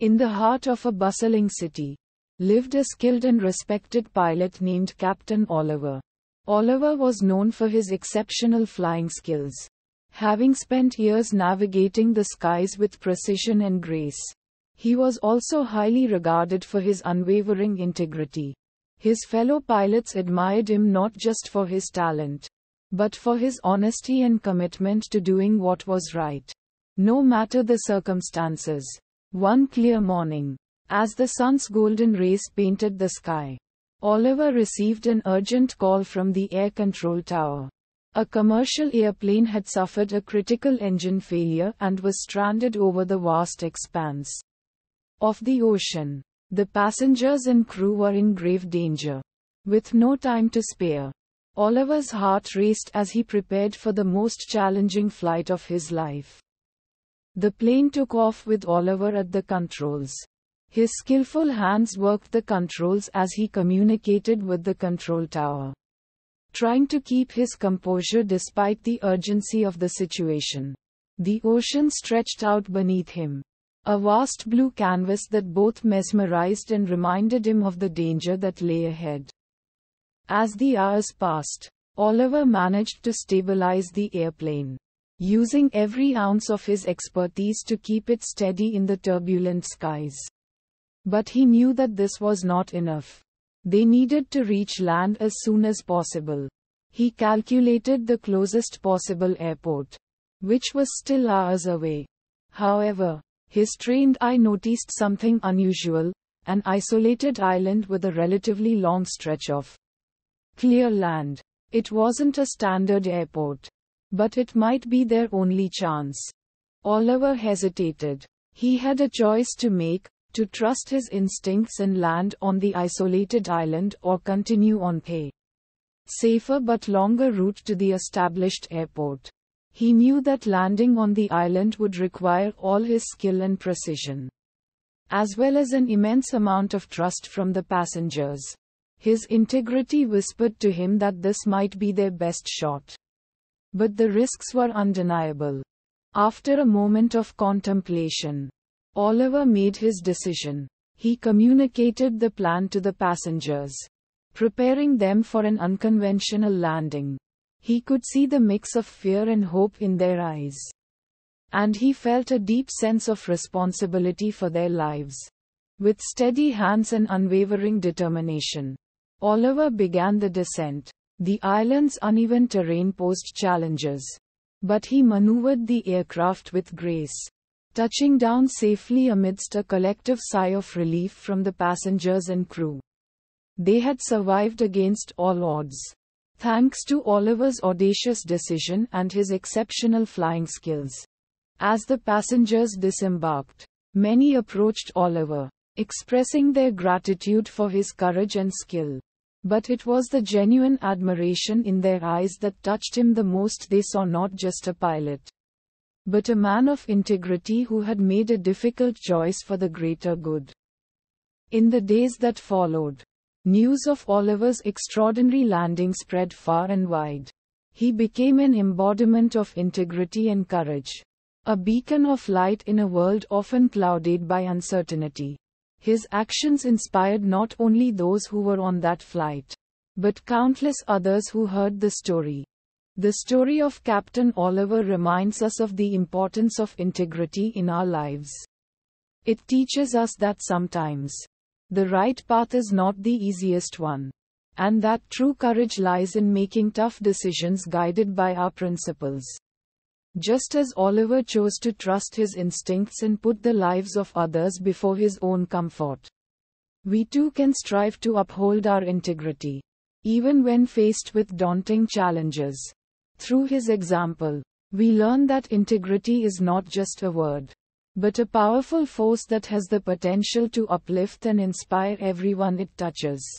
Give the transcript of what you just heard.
In the heart of a bustling city, lived a skilled and respected pilot named Captain Oliver. Oliver was known for his exceptional flying skills, having spent years navigating the skies with precision and grace. He was also highly regarded for his unwavering integrity. His fellow pilots admired him not just for his talent, but for his honesty and commitment to doing what was right, no matter the circumstances. One clear morning, as the sun's golden rays painted the sky, Oliver received an urgent call from the air control tower. A commercial airplane had suffered a critical engine failure and was stranded over the vast expanse of the ocean. The passengers and crew were in grave danger. With no time to spare, Oliver's heart raced as he prepared for the most challenging flight of his life. The plane took off with Oliver at the controls. His skillful hands worked the controls as he communicated with the control tower, trying to keep his composure despite the urgency of the situation. The ocean stretched out beneath him, a vast blue canvas that both mesmerized and reminded him of the danger that lay ahead. As the hours passed, Oliver managed to stabilize the airplane, using every ounce of his expertise to keep it steady in the turbulent skies. But he knew that this was not enough. They needed to reach land as soon as possible. He calculated the closest possible airport, which was still hours away. However, his trained eye noticed something unusual: an isolated island with a relatively long stretch of clear land. It wasn't a standard airport, but it might be their only chance. Oliver hesitated. He had a choice to make: to trust his instincts and land on the isolated island, or continue on a safer but longer route to the established airport. He knew that landing on the island would require all his skill and precision, as well as an immense amount of trust from the passengers. His integrity whispered to him that this might be their best shot, but the risks were undeniable. After a moment of contemplation, Oliver made his decision. He communicated the plan to the passengers, preparing them for an unconventional landing. He could see the mix of fear and hope in their eyes, and he felt a deep sense of responsibility for their lives. With steady hands and unwavering determination, Oliver began the descent. The island's uneven terrain posed challenges, but he maneuvered the aircraft with grace, touching down safely amidst a collective sigh of relief from the passengers and crew. They had survived against all odds, thanks to Oliver's audacious decision and his exceptional flying skills. As the passengers disembarked, many approached Oliver, expressing their gratitude for his courage and skill. But it was the genuine admiration in their eyes that touched him the most. They saw not just a pilot, but a man of integrity who had made a difficult choice for the greater good. In the days that followed, news of Oliver's extraordinary landing spread far and wide. He became an embodiment of integrity and courage, a beacon of light in a world often clouded by uncertainty. His actions inspired not only those who were on that flight, but countless others who heard the story. The story of Captain Oliver reminds us of the importance of integrity in our lives. It teaches us that sometimes the right path is not the easiest one, and that true courage lies in making tough decisions guided by our principles. Just as Oliver chose to trust his instincts and put the lives of others before his own comfort, we too can strive to uphold our integrity, even when faced with daunting challenges. Through his example, we learn that integrity is not just a word, but a powerful force that has the potential to uplift and inspire everyone it touches.